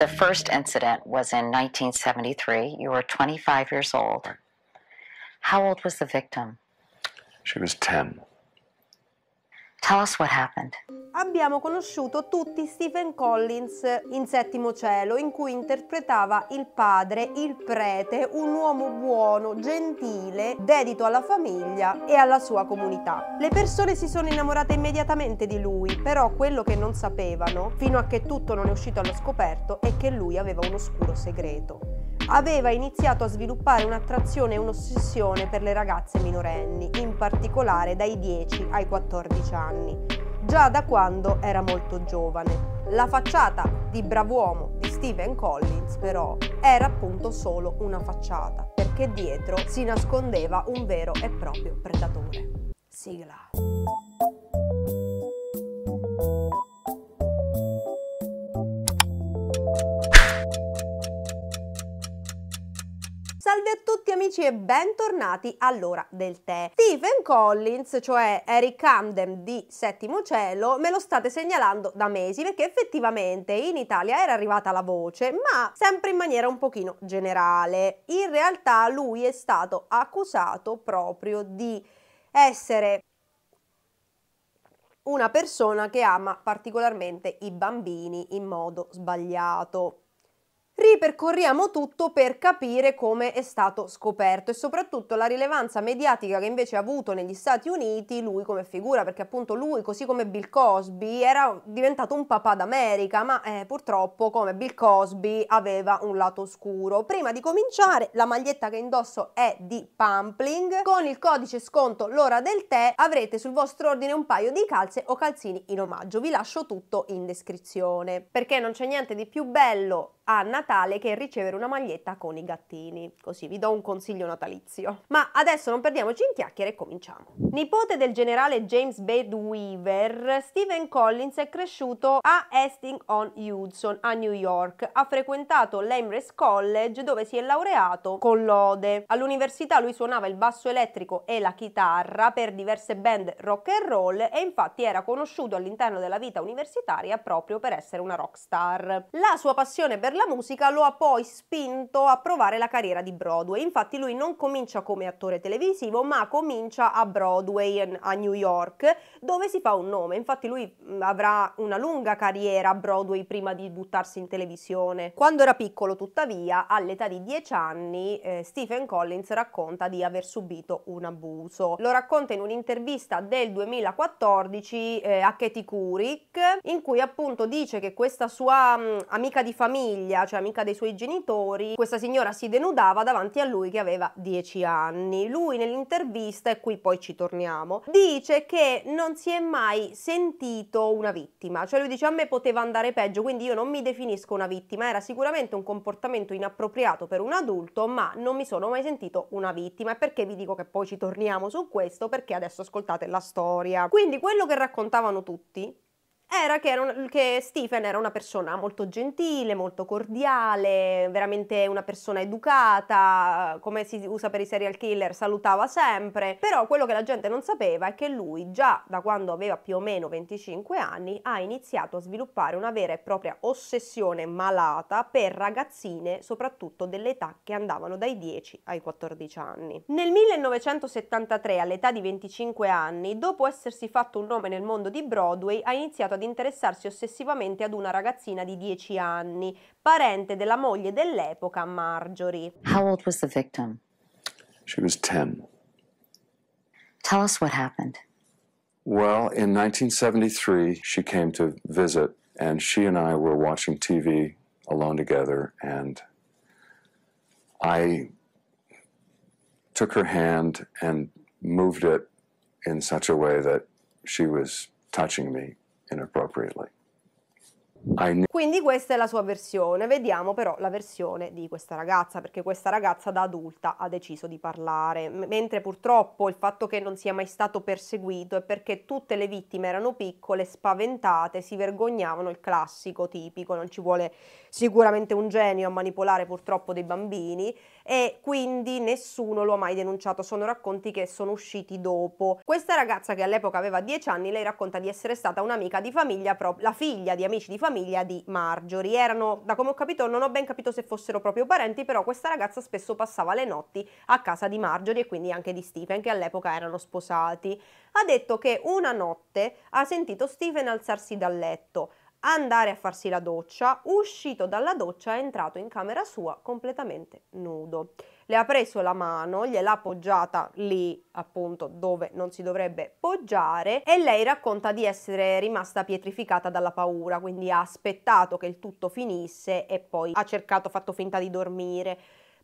The first incident was in 1973. You were 25 years old. How old was the victim? She was 10. Tell us what happened. Abbiamo conosciuto tutti Stephen Collins in Settimo Cielo, in cui interpretava il padre, il prete, un uomo buono, gentile, dedito alla famiglia e alla sua comunità. Le persone si sono innamorate immediatamente di lui, però quello che non sapevano, fino a che tutto non è uscito allo scoperto, è che lui aveva un oscuro segreto. Aveva iniziato a sviluppare un'attrazione e un'ossessione per le ragazze minorenni, in particolare dai 10 ai 14 anni, già da quando era molto giovane. La facciata di brav'uomo di Stephen Collins, però, era appunto solo una facciata, perché dietro si nascondeva un vero e proprio predatore. Sigla. Salve a tutti amici e bentornati all'Ora del Tè. Stephen Collins, cioè Eric Canden di Settimo Cielo, me lo state segnalando da mesi perché effettivamente in Italia era arrivata la voce, ma sempre in maniera un pochino generale. In realtà lui è stato accusato proprio di essere una persona che ama particolarmente i bambini in modo sbagliato. Ripercorriamo tutto per capire come è stato scoperto e soprattutto la rilevanza mediatica che invece ha avuto negli Stati Uniti lui come figura, perché appunto lui, così come Bill Cosby, era diventato un papà d'America, ma purtroppo come Bill Cosby aveva un lato oscuro. Prima di cominciare, la maglietta che indosso è di PAMPLING. Con il codice sconto L'Ora del Tè avrete sul vostro ordine un paio di calze o calzini in omaggio. Vi lascio tutto in descrizione, perché non c'è niente di più bello a Natale che ricevere una maglietta con i gattini, così vi do un consiglio natalizio. Ma adesso non perdiamoci in chiacchiere e cominciamo. Nipote del generale James Weaver, Stephen Collins è cresciuto a Hastings on Hudson a New York, ha frequentato l'Embrest college dove si è laureato con lode. All'università lui suonava il basso elettrico e la chitarra per diverse band rock and roll e infatti era conosciuto all'interno della vita universitaria proprio per essere una rockstar. La sua passione per la musica lo ha poi spinto a provare la carriera di Broadway. Infatti lui non comincia come attore televisivo, ma comincia a Broadway a New York, dove si fa un nome. Infatti lui avrà una lunga carriera a Broadway prima di buttarsi in televisione. Quando era piccolo, tuttavia, all'età di 10 anni, Stephen Collins racconta di aver subito un abuso. Lo racconta in un'intervista del 2014 a Katie Couric, in cui appunto dice che questa sua amica di famiglia, cioè amica dei suoi genitori, questa signora si denudava davanti a lui che aveva 10 anni. Lui nell'intervista, e qui poi ci torniamo, dice che non si è mai sentito una vittima, cioè lui dice a me poteva andare peggio, quindi io non mi definisco una vittima, era sicuramente un comportamento inappropriato per un adulto, ma non mi sono mai sentito una vittima. E perché vi dico che poi ci torniamo su questo? Perché adesso ascoltate la storia. Quindi quello che raccontavano tutti era che Stephen era una persona molto gentile, molto cordiale, veramente una persona educata, come si usa per i serial killer, salutava sempre. Però quello che la gente non sapeva è che lui già da quando aveva più o meno 25 anni ha iniziato a sviluppare una vera e propria ossessione malata per ragazzine, soprattutto dell'età che andavano dai 10 ai 14 anni. Nel 1973, all'età di 25 anni, dopo essersi fatto un nome nel mondo di Broadway, ha iniziato ad interessarsi ossessivamente ad una ragazzina di 10 anni, parente della moglie dell'epoca, Marjorie. How old was the victim? She was 10. Tell us what happened. Well, in 1973, she came to visit, and she and I were watching TV alone together, and I took her hand and moved it in such a way that she was touching me inappropriately. Quindi questa è la sua versione. Vediamo però la versione di questa ragazza, perché questa ragazza da adulta ha deciso di parlare, mentre purtroppo il fatto che non sia mai stato perseguito è perché tutte le vittime erano piccole, spaventate, si vergognavano, il classico tipico, non ci vuole sicuramente un genio a manipolare purtroppo dei bambini, e quindi nessuno lo ha mai denunciato, sono racconti che sono usciti dopo. Questa ragazza, che all'epoca aveva 10 anni, lei racconta di essere stata un'amica di famiglia, la figlia di amici di famiglia di Marjorie. Erano, da come ho capito, non ho ben capito se fossero proprio parenti, però questa ragazza spesso passava le notti a casa di Marjorie e quindi anche di Stephen, che all'epoca erano sposati. Ha detto che una notte ha sentito Stephen alzarsi dal letto, andare a farsi la doccia, uscito dalla doccia è entrato in camera sua completamente nudo. Le ha preso la mano, gliel'ha appoggiata lì appunto dove non si dovrebbe poggiare, e lei racconta di essere rimasta pietrificata dalla paura, quindi ha aspettato che il tutto finisse e poi ha cercato, fatto finta di dormire.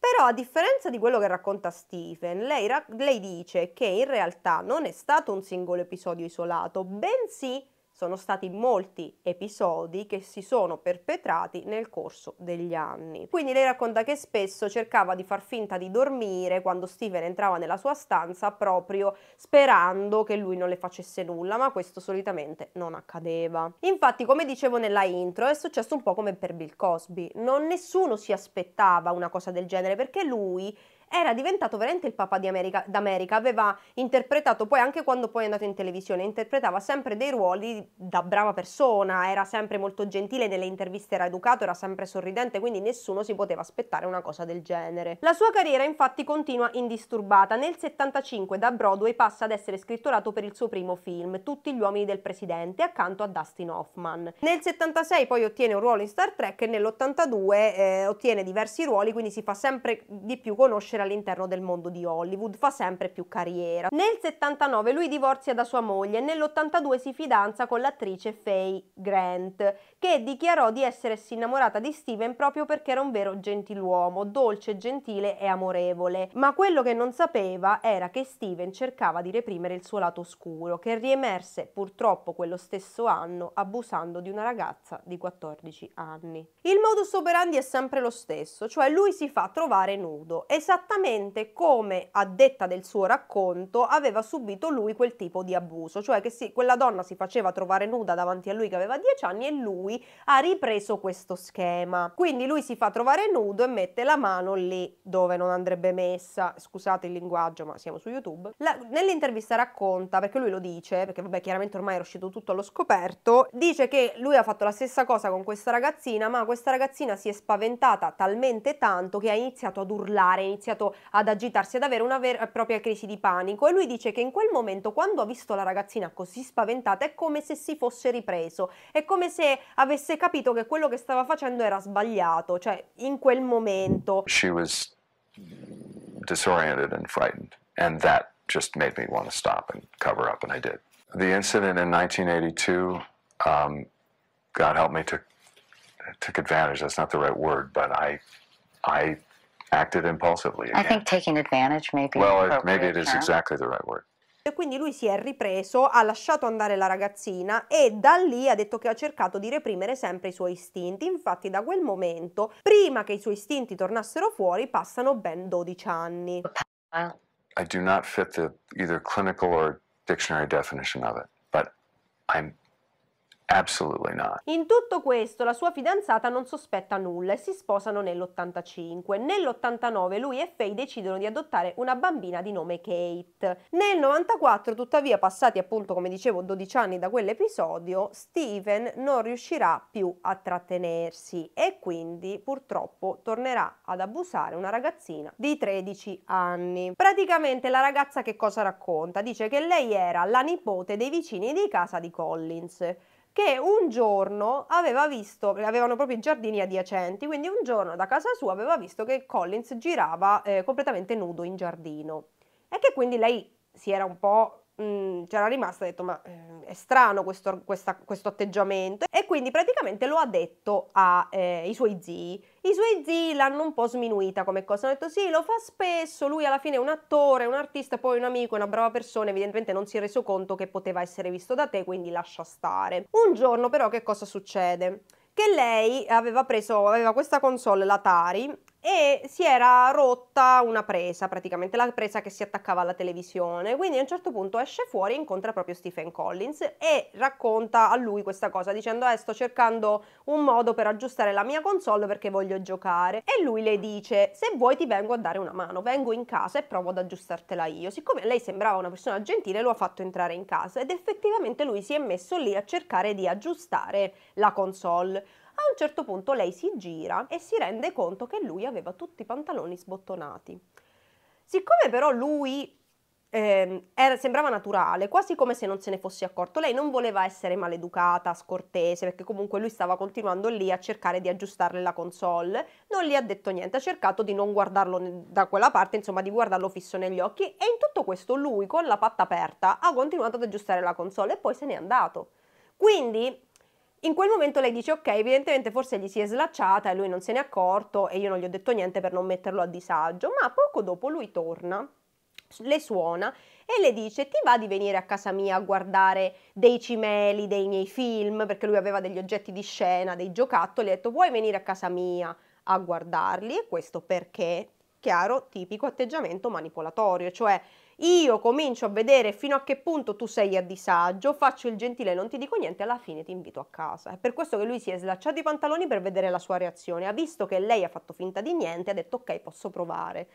Però, a differenza di quello che racconta Stephen, lei dice che in realtà non è stato un singolo episodio isolato, bensì sono stati molti episodi che si sono perpetrati nel corso degli anni. Quindi lei racconta che spesso cercava di far finta di dormire quando Stephen entrava nella sua stanza, proprio sperando che lui non le facesse nulla, ma questo solitamente non accadeva. Infatti, come dicevo nella intro, è successo un po' come per Bill Cosby. Nessuno si aspettava una cosa del genere, perché lui era diventato veramente il papà d'America, aveva interpretato, poi anche quando poi è andato in televisione, interpretava sempre dei ruoli da brava persona, era sempre molto gentile, nelle interviste era educato, era sempre sorridente, quindi nessuno si poteva aspettare una cosa del genere. La sua carriera infatti continua indisturbata. Nel 1975 da Broadway passa ad essere scrittorato per il suo primo film, Tutti gli uomini del presidente, accanto a Dustin Hoffman. Nel 1976 poi ottiene un ruolo in Star Trek e nell'1982 ottiene diversi ruoli, quindi si fa sempre di più conoscere all'interno del mondo di Hollywood, fa sempre più carriera. Nel 1979 lui divorzia da sua moglie e nell'1982 si fidanza con l'attrice Faye Grant, che dichiarò di essersi innamorata di Stephen proprio perché era un vero gentiluomo, dolce, gentile e amorevole. Ma quello che non sapeva era che Stephen cercava di reprimere il suo lato oscuro, che riemerse purtroppo quello stesso anno abusando di una ragazza di 14 anni. Il modus operandi è sempre lo stesso, cioè lui si fa trovare nudo, esattamente come, a detta del suo racconto, aveva subito lui quel tipo di abuso, cioè che quella donna si faceva trovare nuda davanti a lui che aveva 10 anni e lui ha ripreso questo schema. Quindi lui si fa trovare nudo e mette la mano lì dove non andrebbe messa, scusate il linguaggio ma siamo su YouTube. Nell'intervista racconta, perché lui lo dice, perché vabbè chiaramente ormai era uscito tutto allo scoperto, dice che lui ha fatto la stessa cosa con questa ragazzina, ma questa ragazzina si è spaventata talmente tanto che ha iniziato ad urlare, ha iniziato ad agitarsi, ad avere una vera e propria crisi di panico, e lui dice che in quel momento, quando ha visto la ragazzina così spaventata, è come se si fosse ripreso, è come se avesse capito che quello che stava facendo era sbagliato, cioè in quel momento. She was disoriented and frightened and that just made me want to stop and cover up, and I did. The incident in 1982, God help me, took advantage, that's not the right word, but I acted impulsively again. I think taking advantage may be maybe it is exactly the right word. E quindi lui si è ripreso, ha lasciato andare la ragazzina e da lì ha detto che ha cercato di reprimere sempre i suoi istinti. Infatti da quel momento, prima che i suoi istinti tornassero fuori, passano ben 12 anni. I do not fit the either clinical or dictionary definition of it, but I'm absolutely not. In tutto questo la sua fidanzata non sospetta nulla e si sposano nell'1985. Nell'1989 lui e Faye decidono di adottare una bambina di nome Kate. Nel 1994, tuttavia, passati appunto come dicevo 12 anni da quell'episodio, Stephen non riuscirà più a trattenersi e quindi purtroppo tornerà ad abusare una ragazzina di 13 anni. Praticamente la ragazza che cosa racconta? Dice che lei era la nipote dei vicini di casa di Collins, che un giorno aveva visto, avevano proprio i giardini adiacenti, quindi un giorno da casa sua aveva visto che Collins girava completamente nudo in giardino, e che quindi lei si era un po', c'era rimasta, ha detto ma è strano questo atteggiamento, e quindi praticamente lo ha detto ai suoi zii. I suoi zii l'hanno un po' sminuita come cosa, hanno detto sì, lo fa spesso, lui alla fine è un attore, un artista, poi un amico, una brava persona, evidentemente non si è reso conto che poteva essere visto da te, quindi lascia stare. Un giorno però che cosa succede? Che lei aveva questa console, l'Atari, e si era rotta una presa, praticamente la presa che si attaccava alla televisione, quindi a un certo punto esce fuori e incontra proprio Stephen Collins e racconta a lui questa cosa dicendo sto cercando un modo per aggiustare la mia console perché voglio giocare, e lui le dice se vuoi ti vengo a dare una mano, vengo in casa e provo ad aggiustartela io. Siccome lei sembrava una persona gentile lo ha fatto entrare in casa ed effettivamente lui si è messo lì a cercare di aggiustare la console. A un certo punto lei si gira e si rende conto che lui aveva tutti i pantaloni sbottonati. Siccome però lui sembrava naturale, quasi come se non se ne fosse accorto, lei non voleva essere maleducata, scortese, perché comunque lui stava continuando lì a cercare di aggiustarle la console, non gli ha detto niente, ha cercato di non guardarlo da quella parte, insomma di guardarlo fisso negli occhi, e in tutto questo lui con la patta aperta ha continuato ad aggiustare la console e poi se n'è andato. Quindi in quel momento lei dice ok, evidentemente forse gli si è slacciata e lui non se n'è accorto e io non gli ho detto niente per non metterlo a disagio, ma poco dopo lui torna, le suona e le dice ti va di venire a casa mia a guardare dei cimeli, dei miei film, perché lui aveva degli oggetti di scena, dei giocattoli, ha detto vuoi venire a casa mia a guardarli? E questo perché, chiaro, tipico atteggiamento manipolatorio, cioè io comincio a vedere fino a che punto tu sei a disagio, faccio il gentile, non ti dico niente, alla fine ti invito a casa. È per questo che lui si è slacciato i pantaloni per vedere la sua reazione, ha visto che lei ha fatto finta di niente, ha detto ok, posso provare.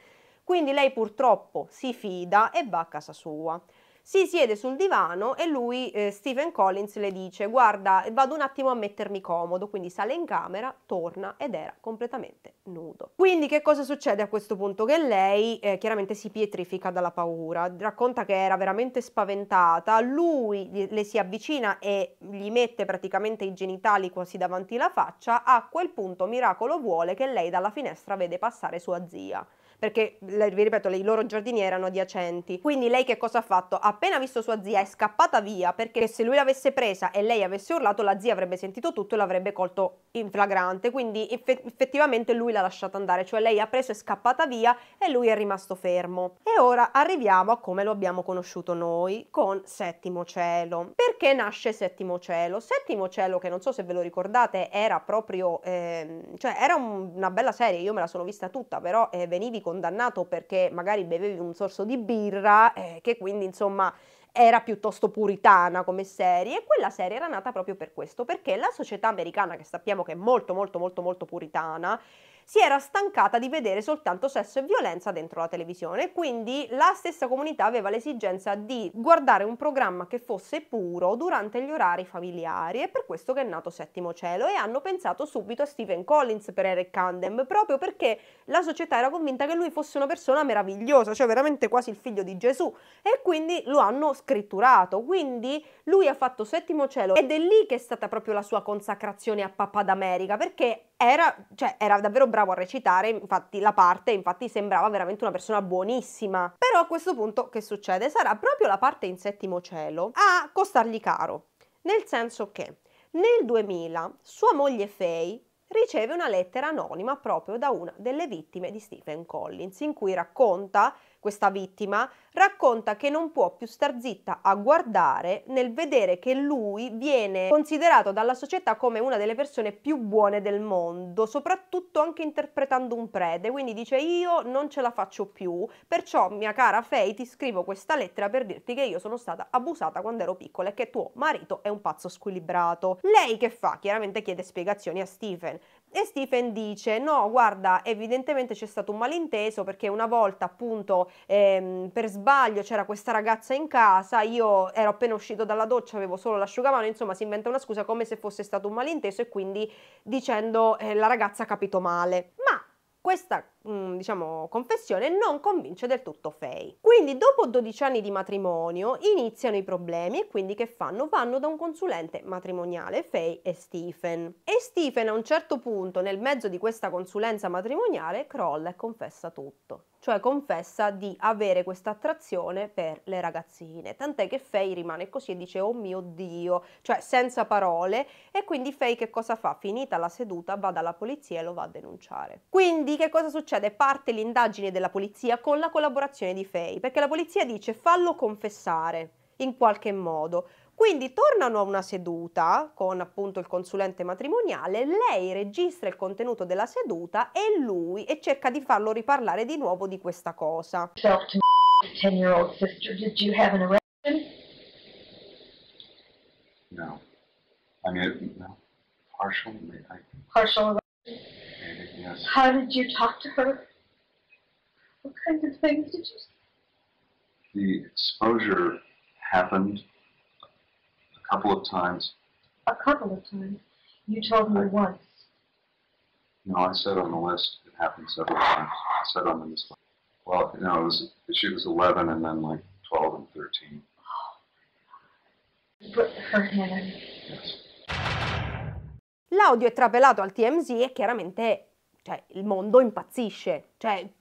Quindi lei purtroppo si fida e va a casa sua. Si siede sul divano e lui, Stephen Collins, le dice guarda, vado un attimo a mettermi comodo, quindi sale in camera, torna ed era completamente nudo. Quindi che cosa succede a questo punto? Che lei chiaramente si pietrifica dalla paura, racconta che era veramente spaventata, lui le si avvicina e gli mette praticamente i genitali quasi davanti la faccia, a quel punto miracolo vuole che lei dalla finestra vede passare sua zia. Perché, vi ripeto, i loro giardini erano adiacenti, quindi lei che cosa ha fatto? Appena visto sua zia è scappata via, perché se lui l'avesse presa e lei avesse urlato la zia avrebbe sentito tutto e l'avrebbe colto in flagrante, quindi effettivamente lui l'ha lasciata andare, cioè lei ha preso e scappata via e lui è rimasto fermo. E ora arriviamo a come lo abbiamo conosciuto noi con Settimo Cielo. Perché nasce Settimo Cielo? Settimo Cielo, che non so se ve lo ricordate, era proprio, cioè era una bella serie, io me la sono vista tutta, però venivi condannato perché magari bevevi un sorso di birra, che quindi insomma era piuttosto puritana come serie, e quella serie era nata proprio per questo, perché la società americana, che sappiamo che è molto puritana, si era stancata di vedere soltanto sesso e violenza dentro la televisione, quindi la stessa comunità aveva l'esigenza di guardare un programma che fosse puro durante gli orari familiari, e per questo che è nato Settimo Cielo, e hanno pensato subito a Stephen Collins per Eric Canden, proprio perché la società era convinta che lui fosse una persona meravigliosa, cioè veramente quasi il figlio di Gesù, e quindi lo hanno scritturato, quindi lui ha fatto Settimo Cielo ed è lì che è stata proprio la sua consacrazione a Papà d'America, perché era davvero bravo a recitare, infatti la parte sembrava veramente una persona buonissima. Però a questo punto che succede? Sarà proprio la parte in Settimo Cielo a costargli caro, nel senso che nel 2000 sua moglie Faye riceve una lettera anonima proprio da una delle vittime di Stephen Collins, in cui racconta, questa vittima racconta che non può più star zitta a guardare nel vedere che lui viene considerato dalla società come una delle persone più buone del mondo, soprattutto anche interpretando un prete, quindi dice io non ce la faccio più, perciò mia cara Faye ti scrivo questa lettera per dirti che io sono stata abusata quando ero piccola e che tuo marito è un pazzo squilibrato. Lei che fa? Chiaramente chiede spiegazioni a Stephen. E Stephen dice no guarda, evidentemente c'è stato un malinteso, perché una volta appunto per sbaglio c'era questa ragazza in casa, io ero appena uscito dalla doccia, avevo solo l'asciugamano, insomma si inventa una scusa come se fosse stato un malinteso, e quindi dicendo la ragazza ha capito male. Ma questa diciamo confessione non convince del tutto Faye. Quindi dopo 12 anni di matrimonio iniziano i problemi, e quindi che fanno? Vanno da un consulente matrimoniale, Faye e Stephen. E Stephen a un certo punto nel mezzo di questa consulenza matrimoniale crolla e confessa tutto. Cioè confessa di avere questa attrazione per le ragazzine, tant'è che Faye rimane così e dice oh mio Dio, cioè senza parole, e quindi Faye che cosa fa? Finita la seduta va dalla polizia e lo va a denunciare. Quindi che cosa succede? Parte l'indagine della polizia con la collaborazione di Faye, perché la polizia dice fallo confessare in qualche modo. Quindi tornano a una seduta con appunto il consulente matrimoniale, lei registra il contenuto della seduta e lui e cerca di farlo riparlare di nuovo di questa cosa. No. I mean, no. Partial, I... Partial erection? Maybe, yes. How did you talk to her? What kinds of things did you say? The exposure happened a couple of times. A couple of times? You told me once. No, I said on the list, it happened several times. I said on the list. Well, you know, she was 11 and then like 12 and 13. L'audio è trapelato al TMZ e chiaramente il mondo impazzisce,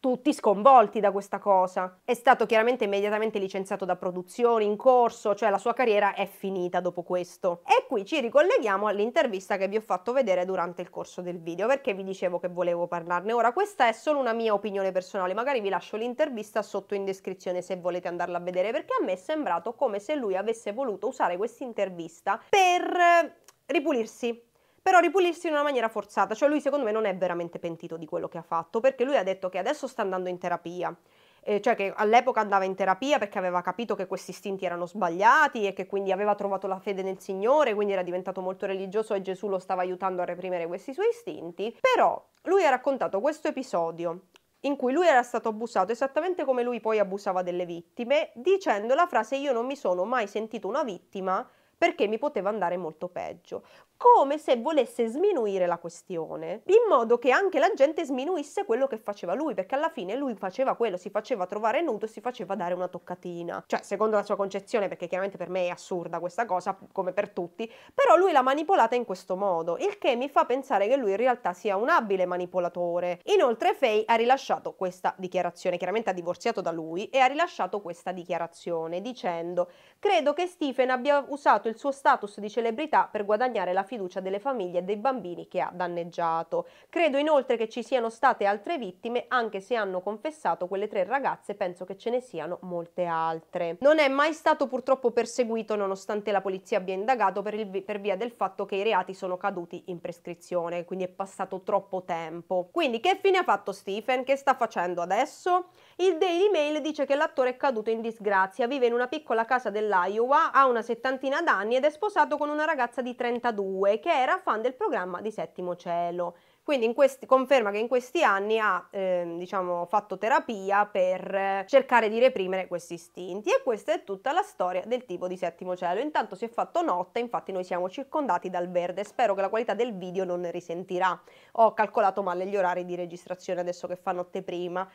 tutti sconvolti da questa cosa. È stato chiaramente immediatamente licenziato da produzioni in corso, la sua carriera è finita dopo questo. E qui ci ricolleghiamo all'intervista che vi ho fatto vedere durante il corso del video, perché vi dicevo che volevo parlarne. Ora, questa è solo una mia opinione personale, magari vi lascio l'intervista sotto in descrizione se volete andarla a vedere, perché a me è sembrato come se lui avesse voluto usare questa intervista per ripulirsi. Però ripulirsi in una maniera forzata, lui secondo me non è veramente pentito di quello che ha fatto, perché lui ha detto che adesso sta andando in terapia, che all'epoca andava in terapia perché aveva capito che questi istinti erano sbagliati e che quindi aveva trovato la fede nel Signore, quindi era diventato molto religioso e Gesù lo stava aiutando a reprimere questi suoi istinti. Però lui ha raccontato questo episodio in cui lui era stato abusato esattamente come lui poi abusava delle vittime, dicendo la frase «io non mi sono mai sentito una vittima», perché mi poteva andare molto peggio, come se volesse sminuire la questione, in modo che anche la gente sminuisse quello che faceva lui, perché alla fine lui faceva quello, si faceva trovare nudo e si faceva dare una toccatina, secondo la sua concezione, perché chiaramente per me è assurda questa cosa, come per tutti, però lui l'ha manipolata in questo modo, il che mi fa pensare che lui in realtà sia un abile manipolatore. Inoltre Faye ha rilasciato questa dichiarazione, chiaramente ha divorziato da lui, e ha rilasciato questa dichiarazione dicendo: credo che Stephen abbia usato il suo status di celebrità per guadagnare la fiducia delle famiglie e dei bambini che ha danneggiato. Credo inoltre che ci siano state altre vittime, anche se hanno confessato quelle 3 ragazze, penso che ce ne siano molte altre. Non è mai stato purtroppo perseguito, nonostante la polizia abbia indagato, per via del fatto che i reati sono caduti in prescrizione, quindi è passato troppo tempo. Quindi che fine ha fatto Stephen? Che sta facendo adesso? Il Daily Mail dice che l'attore è caduto in disgrazia, vive in una piccola casa dell'Iowa, ha una settantina d'anni ed è sposato con una ragazza di 32 che era fan del programma di Settimo Cielo. Quindi conferma che in questi anni ha fatto terapia per cercare di reprimere questi istinti, e questa è tutta la storia del tipo di Settimo Cielo. Intanto si è fatto notte, infatti noi siamo circondati dal verde, spero che la qualità del video non ne risentirà, ho calcolato male gli orari di registrazione adesso che fa notte prima.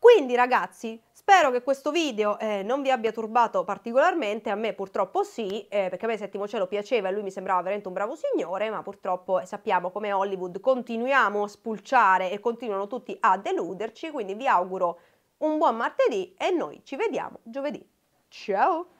Quindi ragazzi, spero che questo video non vi abbia turbato particolarmente, a me purtroppo sì, perché a me Settimo Cielo piaceva e lui mi sembrava veramente un bravo signore, ma purtroppo sappiamo come Hollywood continuiamo a spulciare e continuano tutti a deluderci, quindi vi auguro un buon martedì e noi ci vediamo giovedì. Ciao!